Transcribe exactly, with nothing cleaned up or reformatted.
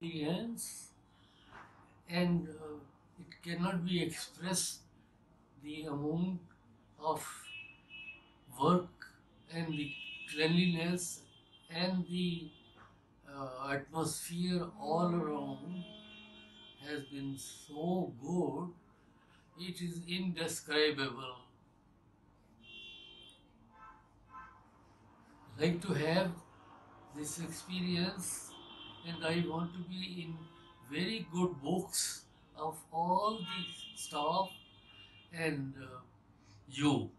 experience, and uh, it cannot be expressed the amount of work and the cleanliness and the uh, atmosphere all around has been so good, it is indescribable. I like to have this experience, and I want to be in very good books of all the staff and uh, you.